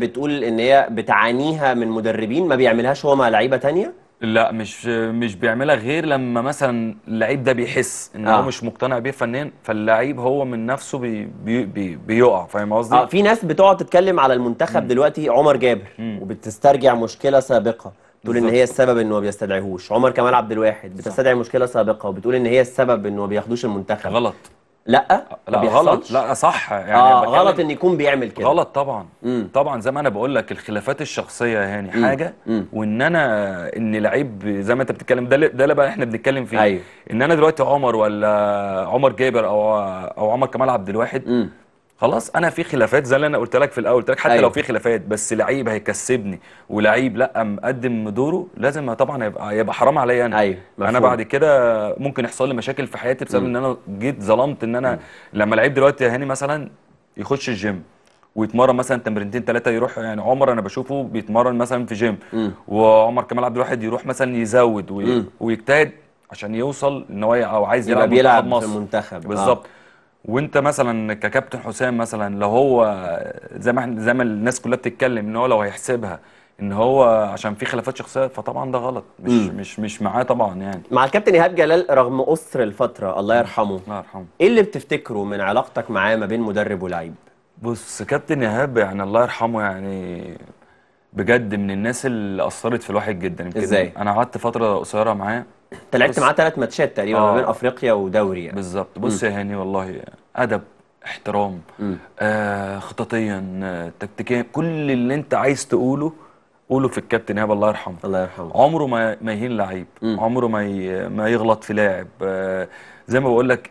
بتقول ان هي بتعانيها من مدربين ما بيعملهاش هو مع لعيبه ثانيه؟ لا، مش بيعملها غير لما مثلا اللعيب ده بيحس ان هو مش مقتنع بيه فنيا، فاللعيب هو من نفسه بيقع. فاهم قصدي؟ في ناس بتقعد تتكلم على المنتخب دلوقتي عمر جابر وبتسترجع مشكله سابقه بتقول ان هي السبب انه ما بيستدعيهوش. عمر كمال عبد الواحد بتستدعي مشكله سابقه وبتقول ان هي السبب انه ما بياخدوش المنتخب. غلط. لا غلط. لا صح يعني غلط ان يكون بيعمل كده. غلط طبعا. طبعا زي ما انا بقول لك الخلافات الشخصيه يعني حاجه، وان انا لعيب زي ما انت بتتكلم ده اللي بقى احنا بنتكلم فيه. أيوه. ان انا دلوقتي عمر ولا عمر جابر او عمر كمال عبد الواحد، خلاص انا في خلافات زي اللي انا قلت لك في الاول، قلت لك حتى أيوه. لو في خلافات بس لعيب هيكسبني ولعيب لا مقدم دوره، لازم طبعا يبقى حرام عليا انا. أيوه. انا بعد كده ممكن يحصل لي مشاكل في حياتي بسبب ان انا جيت ظلمت ان انا لما لعيب دلوقتي هاني مثلا يخش الجيم ويتمرن مثلا تمرينتين ثلاثه، يروح يعني عمر انا بشوفه بيتمرن مثلا في جيم، وعمر كمال عبد الواحد يروح مثلا يزود ويجتهد عشان يوصل ان هو او عايز يلعب في المنتخب بالظبط. وانت مثلا ككابتن حسام مثلا لو هو زي ما الناس كلها بتتكلم ان هو لو هيحسبها ان هو عشان في خلافات شخصيه، فطبعا ده غلط. مش معاه طبعا يعني. مع الكابتن ايهاب جلال رغم قصر الفتره الله يرحمه، الله يرحمه، ايه اللي بتفتكره من علاقتك معاه ما بين مدرب ولاعيب؟ بص كابتن ايهاب يعني الله يرحمه يعني بجد من الناس اللي اثرت في الواحد جدا. يمكن ازاي؟ انا قعدت فتره قصيره معاه. انت لعبت معاه 3 ماتشات تقريبا ما بين افريقيا ودوري يعني. بالظبط. بص يا هاني والله ادب، احترام، خططيا، تكتيكيا، كل اللي انت عايز تقوله قوله في الكابتن ايهاب الله يرحمه. الله يرحمه. عمره ما يهين لعيب، عمره ما يغلط في لاعب. زي ما بقول لك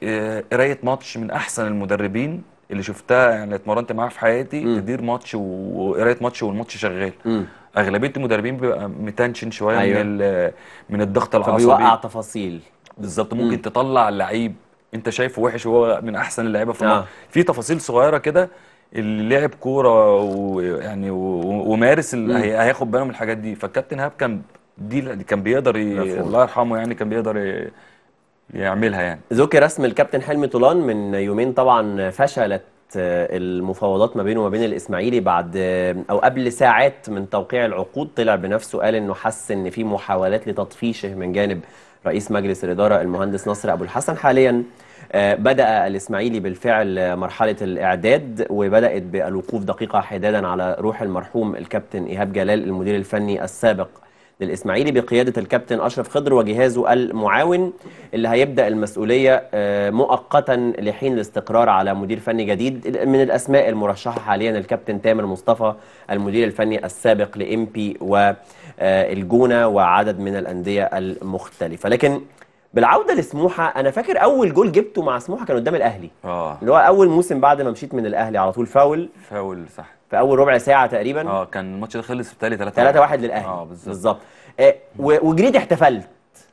قرايه ماتش من احسن المدربين اللي شفتها يعني، اتمرنت معاه في حياتي. تدير ماتش وقرايه ماتش والماتش شغال. اغلبيه المدربين بيبقى متنشن شويه. أيوة. من الضغط العصبي فبيوقع تفاصيل. بالظبط. ممكن تطلع اللعيب انت شايفه وحش وهو من احسن اللعيبه في الماتش. في تفاصيل صغيره كده اللي لعب كوره ويعني ومارس هياخد باله من الحاجات دي. فالكابتن هاب كان بيقدر الله يرحمه يعني كان بيقدر يعملها يعني. ذكر اسم الكابتن حلمي طولان من يومين. طبعا فشلت المفاوضات ما بينه وما بين الاسماعيلي بعد او قبل ساعات من توقيع العقود. طلع بنفسه قال انه حس ان في محاولات لتطفيشه من جانب رئيس مجلس الاداره المهندس نصر ابو الحسن. حاليا بدأ الاسماعيلي بالفعل مرحله الاعداد وبدات بالوقوف دقيقه حدادا على روح المرحوم الكابتن ايهاب جلال المدير الفني السابق للاسماعيلي بقياده الكابتن اشرف خضر وجهازه المعاون اللي هيبدا المسؤوليه مؤقتا لحين الاستقرار على مدير فني جديد. من الاسماء المرشحه حاليا الكابتن تامر مصطفى المدير الفني السابق لامبي والجونه وعدد من الانديه المختلفه. لكن بالعوده لسموحه، انا فاكر اول جول جبته مع سموحه كان قدام الاهلي اللي هو اول موسم بعد ما مشيت من الاهلي على طول. فاول صح في اول ربع ساعه تقريبا. كان الماتش ده خلص بالتالي 3-1 للاهلي. بالظبط. وجريت احتفلت.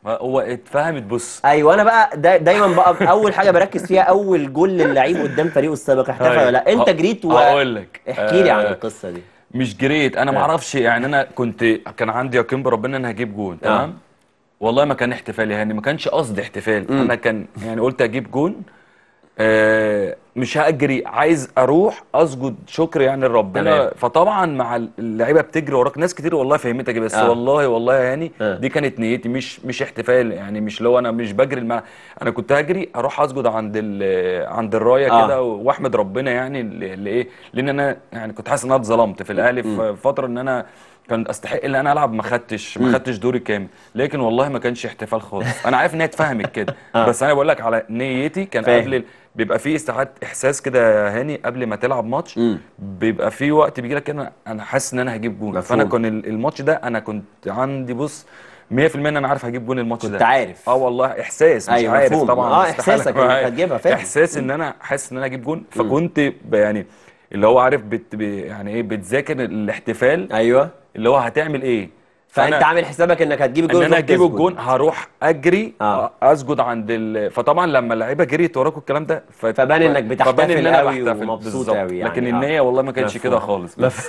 هو اتفهمت. بص ايوه انا بقى دايما بقى اول حاجه بركز فيها اول جول للعيب قدام فريقه السابق احتفل ولا لا. انت جريت هقول لك احكي لي عن القصه دي. مش جريت انا ما اعرفش يعني. انا كان عندي يقين بربنا ان هجيب جول. تمام. والله ما كان احتفالي يعني، ما كانش قصدي احتفال. انا كان يعني قلت اجيب جول، مش هاجري، عايز اروح اسجد شكر يعني لربنا. فطبعا مع اللعيبه بتجري وراك ناس كتير والله فهمتك بس والله يعني دي كانت نيتي، مش احتفال يعني، مش لو انا مش بجري انا كنت هجري اروح اسجد عند الرايه كده واحمد ربنا يعني لايه، لان انا يعني كنت حاسس ان انا اتظلمت في الاهلي في فتره ان انا كان استحق ان انا العب. ما خدتش دوري كامل، لكن والله ما كانش احتفال خالص. انا عارف ان هي اتفهمت كده بس انا بقول لك على نيتي. كان قبل بيبقى في ساعات احساس كده هاني قبل ما تلعب ماتش بيبقى في وقت بيجي لك كده انا حاسس ان انا هجيب جون. فانا كان الماتش ده انا كنت عندي بص 100% ان انا عارف هجيب جون الماتش ده. كنت عارف. والله احساس. مش عارف مفهوم. طبعا احساسك انك هتجيبها فعلا. احساس ان انا حاسس ان انا هجيب جون. فكنت يعني اللي هو عارف يعني ايه بتذاكر الاحتفال. ايوه اللي هو هتعمل ايه، فانت عامل حسابك انك هتجيب الجون. انا هجيب الجون هروح اجري اسجد عند فطبعا لما اللعيبه جريت وراكوا الكلام ده فبان انك بتحتفل قوي ومبسوط قوي يعني. لكن النيه والله ما كانتش كده خالص. بس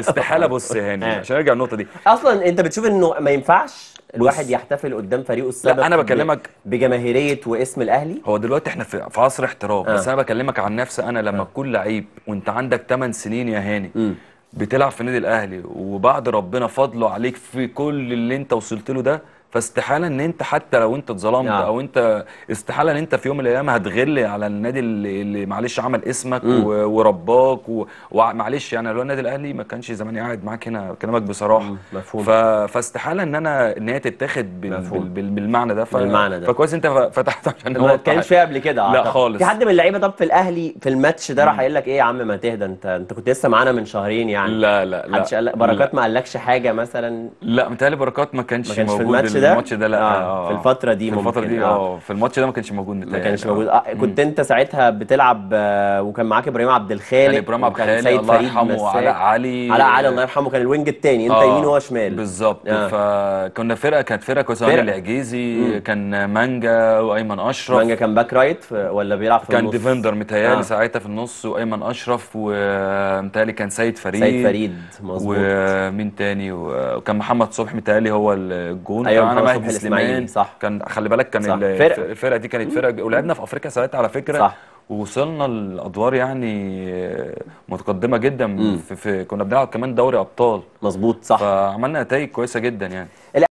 استحاله. بص يا هاني عشان ارجع النقطه دي، اصلا انت بتشوف انه ما ينفعش الواحد يحتفل قدام فريقه السابق؟ لا انا بكلمك بجماهيريه واسم الاهلي. هو دلوقتي احنا في عصر احتراف بس انا بكلمك عن نفسي. انا لما تكون لعيب وانت عندك 8 سنين يا هاني بتلعب في النادي الاهلي وبعد ربنا فضله عليك في كل اللي انت وصلت له ده، فاستحاله ان انت حتى لو انت اتظلمت نعم. او انت استحاله ان انت في يوم من الايام هتغل على النادي اللي معلش عمل اسمك ورباك ومعلش يعني لو النادي الاهلي ما كانش زماني قاعد معاك هنا، كلامك بصراحه مفهوم. فاستحاله ان هي تتاخد بالمعنى ده فكويس انت فتحت عشان هو ما كانش فيها قبل كده لا خالص. في حد من اللعيبه طب في الاهلي في الماتش ده راح قايل لك ايه يا عم ما تهدى انت كنت لسه معانا من شهرين يعني؟ لا لا لا محدش قال بركات ما قالكش حاجه مثلا؟ لا متهيألي بركات ما كانش موجود الماتش ده لا في الفترة دي في الماتش ده ما كانش موجود كنت انت ساعتها بتلعب وكان معاك ابراهيم عبد الخالق سيد فريد علاء علي الله يرحمه كان الوينج الثاني انت يمين هو شمال بالظبط فكنا فرقة كانت فرقة كويسة العجيزي كان مانجا وايمن اشرف مانجا كان باك رايت ولا بيلعب في النص كان ديفندر متهيألي ساعتها في النص وايمن اشرف ومتهيألي كان سيد فريد مظبوط ومين تاني وكان محمد صبحي متهيألي هو الجون انا مهدي سليمان صح كان خلي بالك كان الفرقه دي كانت فرقه ولعبنا في افريقيا ساعتها على فكره صح. ووصلنا الادوار يعني متقدمه جدا كنا بنلعب كمان دوري ابطال مظبوط صح فعملنا نتائج كويسه جدا يعني